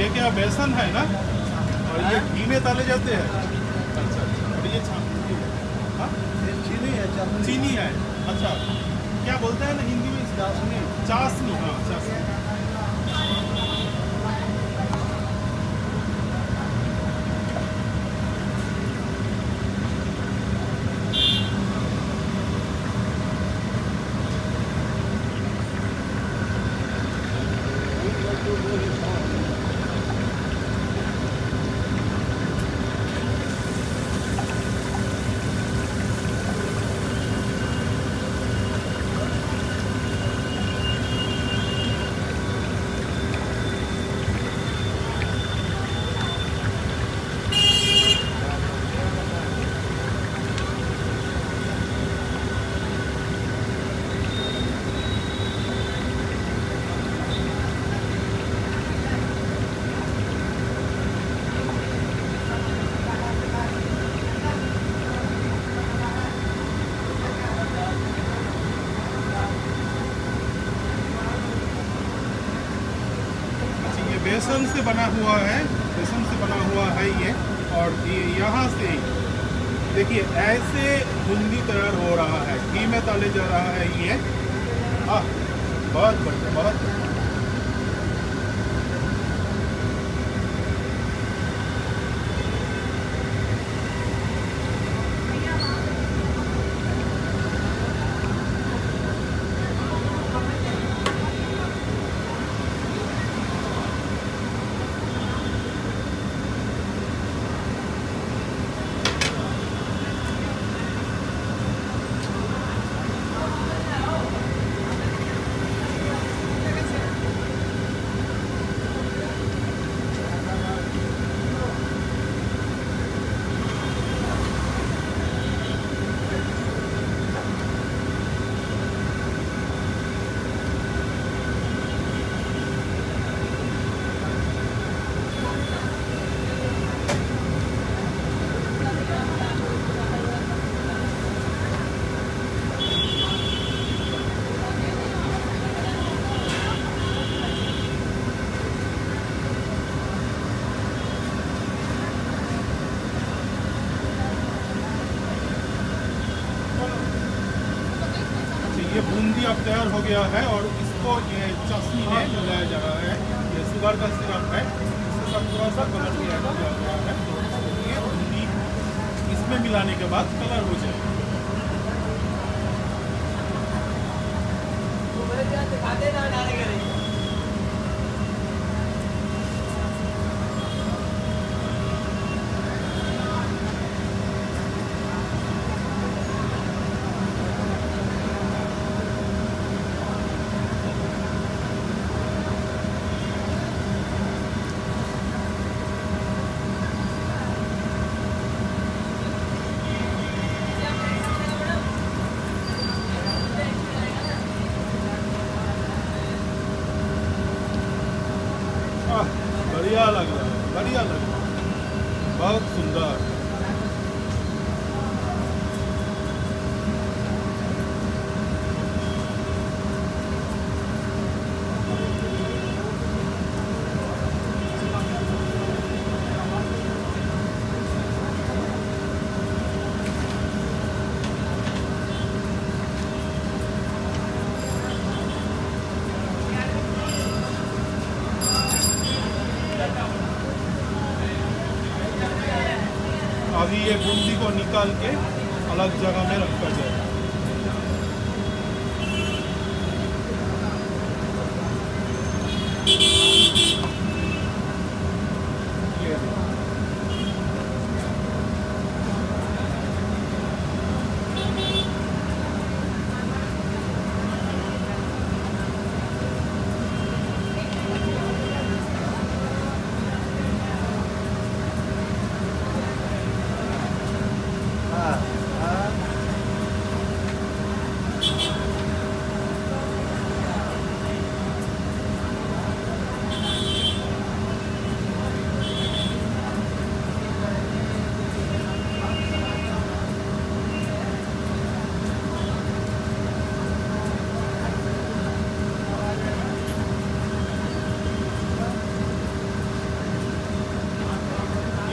ये क्या बेसन है ना, और ये घी में डाले जाते हैं। अच्छा, और ये चीनी है, चीनी है। अच्छा, क्या बोलते हैं ना हिंदी में, चाशनी, चाशनी। हाँ, चाशनी। बेसन से बना हुआ है, बेसन से बना हुआ है ये। और ये यहाँ से देखिए ऐसे बूंदी तैयार हो रहा है, घी में तले जा रहा है ये। हाँ, बहुत बढ़िया, बहुत। ये बूंदी अब तैयार हो गया है और इसको ये चाशनी में मिलाया जा रहा है। ये शुगर का सिरप है, इसके साथ थोड़ा सा कलर मिला दिया गया है। तो ये बूंदी इसमें मिलाने के बाद कलर हो जाएगा। बढ़िया लग रहा है, बढ़िया लग रहा है, बहुत सुंदर। अभी ये बूंदी को निकाल के अलग जगह में रखा जाएगा।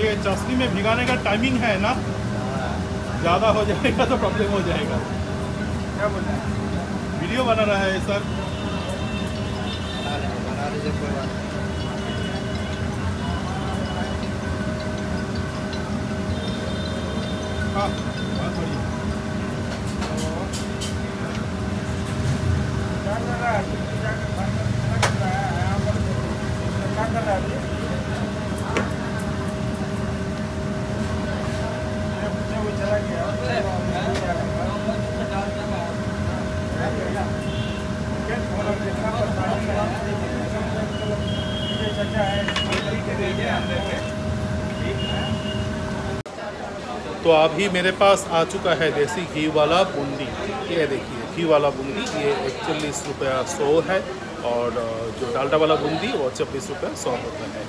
ये चाशनी में भिगाने का टाइमिंग है ना, ज़्यादा हो जाएगा तो प्रॉब्लम हो जाएगा। क्या बोल रहे हैं, वीडियो बना रहा है सर। बना रहे कोई बात नहीं। हाँ बहुत बढ़िया। क्या कर रहा है? क्या कर रहा है? तो अभी मेरे पास आ चुका है देसी घी वाला बूंदी। ये देखिए घी वाला बूंदी, ये 41 रुपया 100 है, और जो डालडा वाला बूंदी वो 26 रुपया 100 होता है।